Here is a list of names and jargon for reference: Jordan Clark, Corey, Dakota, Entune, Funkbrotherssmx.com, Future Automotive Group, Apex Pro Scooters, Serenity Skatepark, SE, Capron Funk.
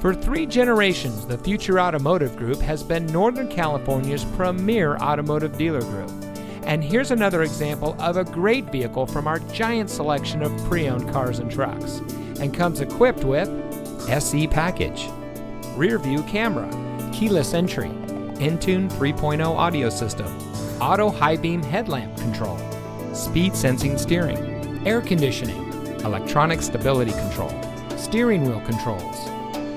For 3 generations, the Future Automotive Group has been Northern California's premier automotive dealer group. And here's another example of a great vehicle from our giant selection of pre-owned cars and trucks, and comes equipped with SE package, rear view camera, keyless entry, Entune 3.0 audio system, auto high beam headlamp control, speed sensing steering, air conditioning, electronic stability control, steering wheel controls,